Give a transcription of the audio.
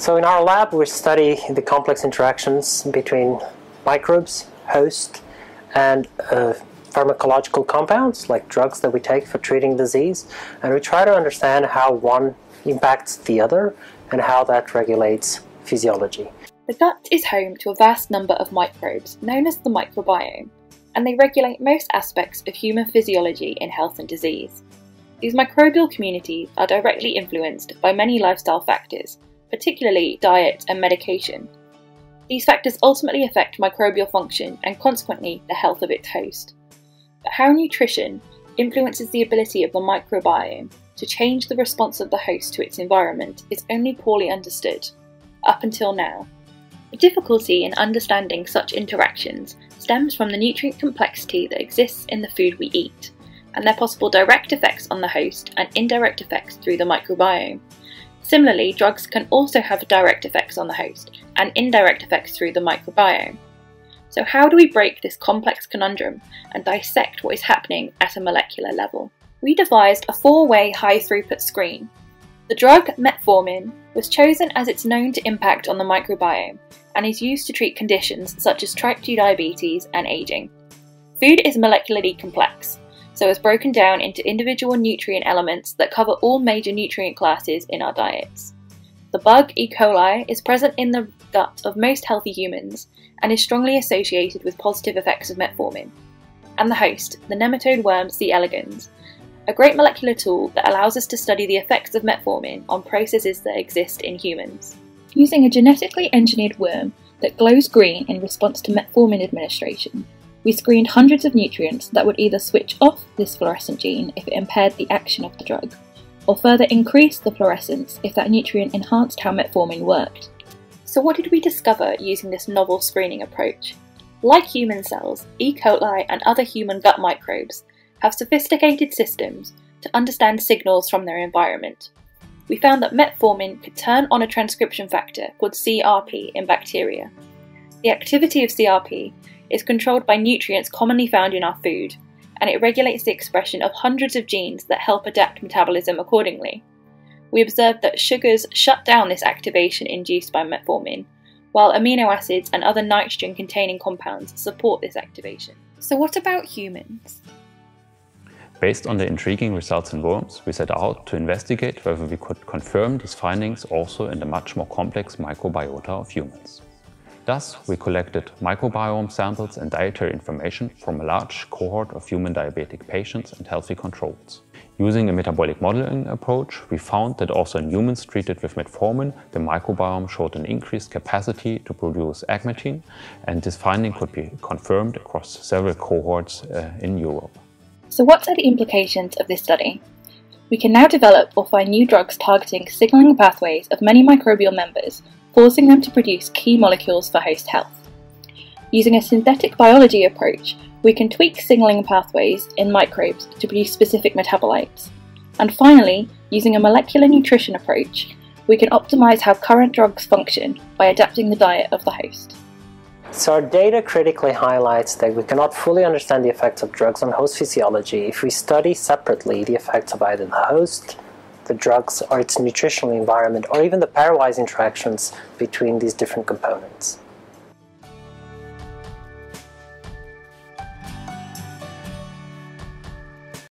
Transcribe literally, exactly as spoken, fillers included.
So in our lab we study the complex interactions between microbes, host, and uh, pharmacological compounds like drugs that we take for treating disease, and we try to understand how one impacts the other and how that regulates physiology. The gut is home to a vast number of microbes known as the microbiome, and they regulate most aspects of human physiology in health and disease. These microbial communities are directly influenced by many lifestyle factors, particularly diet and medication. These factors ultimately affect microbial function and consequently the health of its host. But how nutrition influences the ability of the microbiome to change the response of the host to its environment is only poorly understood, up until now. The difficulty in understanding such interactions stems from the nutrient complexity that exists in the food we eat, and their possible direct effects on the host and indirect effects through the microbiome. Similarly, drugs can also have direct effects on the host and indirect effects through the microbiome. So how do we break this complex conundrum and dissect what is happening at a molecular level? We devised a four-way high-throughput screen. The drug metformin was chosen as it's known to impact on the microbiome and is used to treat conditions such as type two diabetes and aging. Food is molecularly complex, so it's broken down into individual nutrient elements that cover all major nutrient classes in our diets. The bug E. coli is present in the gut of most healthy humans and is strongly associated with positive effects of metformin. And the host, the nematode worm C. elegans, a great molecular tool that allows us to study the effects of metformin on processes that exist in humans. Using a genetically engineered worm that glows green in response to metformin administration, we screened hundreds of nutrients that would either switch off this fluorescent gene if it impaired the action of the drug, or further increase the fluorescence if that nutrient enhanced how metformin worked. So what did we discover using this novel screening approach? Like human cells, E. coli and other human gut microbes have sophisticated systems to understand signals from their environment. We found that metformin could turn on a transcription factor called C R P in bacteria. The activity of C R P is controlled by nutrients commonly found in our food, and it regulates the expression of hundreds of genes that help adapt metabolism accordingly. We observed that sugars shut down this activation induced by metformin, while amino acids and other nitrogen-containing compounds support this activation. So what about humans? Based on the intriguing results in worms, we set out to investigate whether we could confirm these findings also in the much more complex microbiota of humans. Thus, we collected microbiome samples and dietary information from a large cohort of human diabetic patients and healthy controls. Using a metabolic modeling approach, we found that also in humans treated with metformin, the microbiome showed an increased capacity to produce agmatine, and this finding could be confirmed across several cohorts uh, in Europe. So what are the implications of this study? We can now develop or find new drugs targeting signaling pathways of many microbial members, forcing them to produce key molecules for host health. Using a synthetic biology approach, we can tweak signaling pathways in microbes to produce specific metabolites. And finally, using a molecular nutrition approach, we can optimize how current drugs function by adapting the diet of the host. So our data critically highlights that we cannot fully understand the effects of drugs on host physiology if we study separately the effects of either the host, the drugs or its nutritional environment, or even the pairwise interactions between these different components.